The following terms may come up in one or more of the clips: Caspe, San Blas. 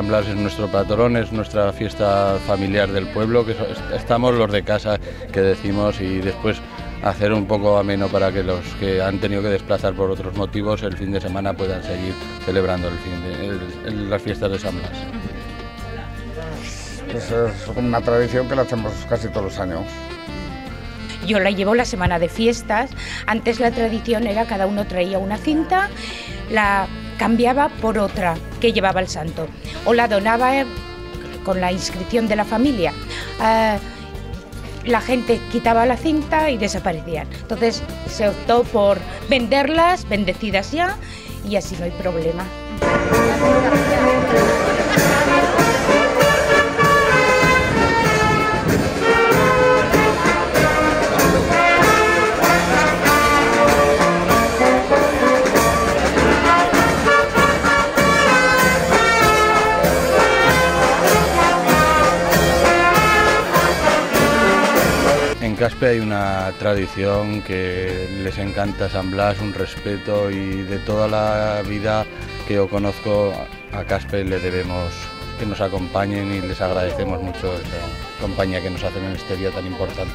San Blas es nuestro patrón, es nuestra fiesta familiar del pueblo, que estamos los de casa, que decimos, y después hacer un poco ameno para que los que han tenido que desplazar por otros motivos el fin de semana puedan seguir celebrando las fiestas de San Blas. Pues es una tradición que la hacemos casi todos los años. Yo la llevo la semana de fiestas. Antes la tradición era cada uno traía una cinta, la cambiaba por otra que llevaba el santo, o la donaba con la inscripción de la familia. La gente quitaba la cinta y desaparecían. Entonces se optó por venderlas, bendecidas ya, y así no hay problema. En Caspe hay una tradición que les encanta San Blas, un respeto, y de toda la vida que yo conozco a Caspe le debemos que nos acompañen y les agradecemos mucho esa compañía que nos hacen en este día tan importante.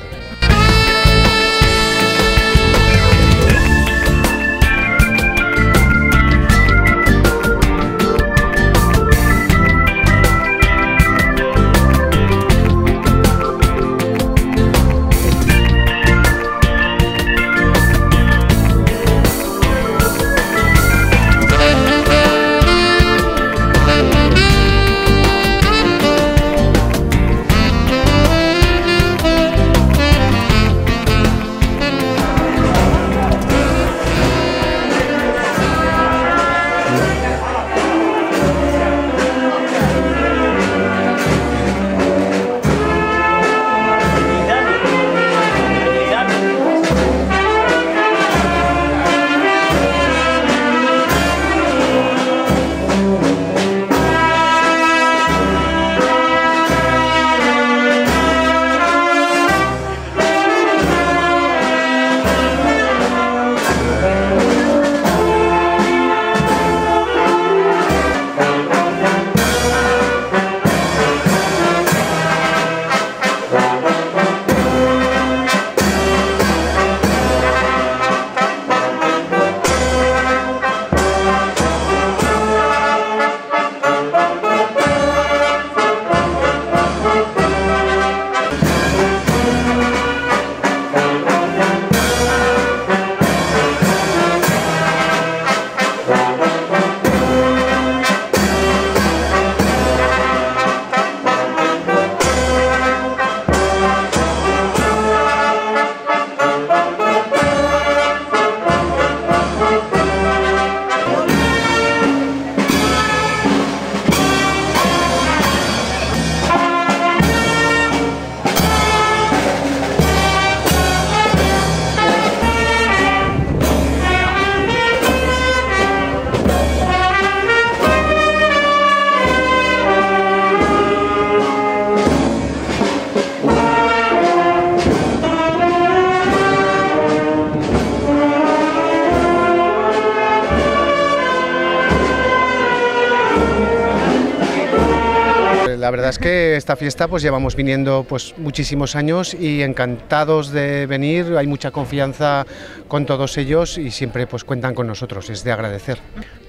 La verdad es que esta fiesta pues llevamos viniendo pues muchísimos años y encantados de venir, hay mucha confianza con todos ellos y siempre pues cuentan con nosotros, es de agradecer.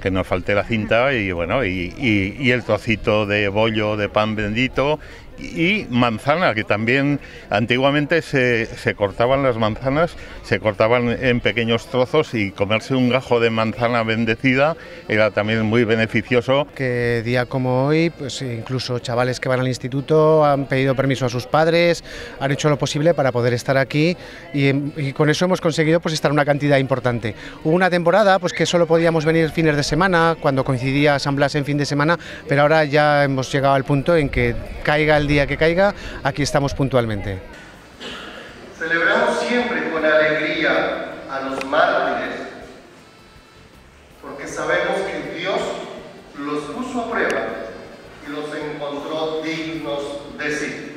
Que nos falte la cinta y bueno y el trocito de bollo de pan bendito y manzana, que también antiguamente se cortaban las manzanas, se cortaban en pequeños trozos y comerse un gajo de manzana bendecida era también muy beneficioso. Que día como hoy, pues incluso chavales que van al instituto han pedido permiso a sus padres, han hecho lo posible para poder estar aquí y con eso hemos conseguido pues estar una cantidad importante. Hubo una temporada pues que solo podíamos venir fines de semana, cuando coincidía San Blas en fin de semana, pero ahora ya hemos llegado al punto en que caiga el día que caiga, aquí estamos puntualmente. Celebramos siempre con alegría a los mártires, porque sabemos que Dios los puso a prueba y los encontró dignos de sí.